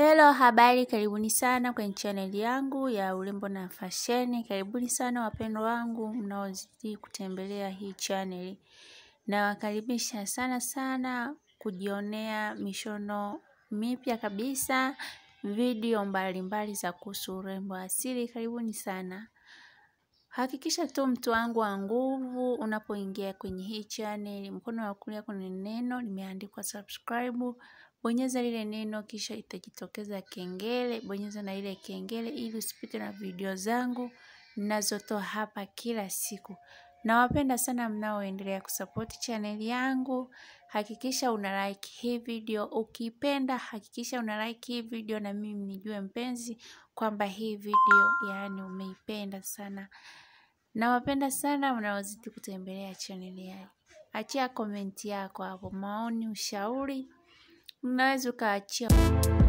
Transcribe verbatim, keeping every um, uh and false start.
Hello, habari, karibuni sana kwenye channel yangu ya urembo na fashion. Karibuni sana wapendwa wangu mnaozidi kutembelea hii channel. Nawakaribisha sana sana kujionea mishono mipya kabisa, video mbalimbali za kuhusu urembo asili. Karibuni sana. Hakikisha tu mtu wangu wa nguvu unapoingia kwenye hii channel, mkono wa kulia kuna neno limeandikwa subscribe. Bonyeza lile neno kisha itajitokeza kengele, bonyeza na ile kengele ili usipite na video zangu ninazotoa hapa kila siku. Nawapenda sana mnaoendelea kusupport channel yangu. Hakikisha una like hii video, ukipenda hakikisha una like hii video na mimi nijue mpenzi kwamba hii video yani umeipenda sana. Nawapenda sana mnaozidi kutembelea channel yangu. Achia comment yako hapo, maoni, ushauri unaweza ukaachia.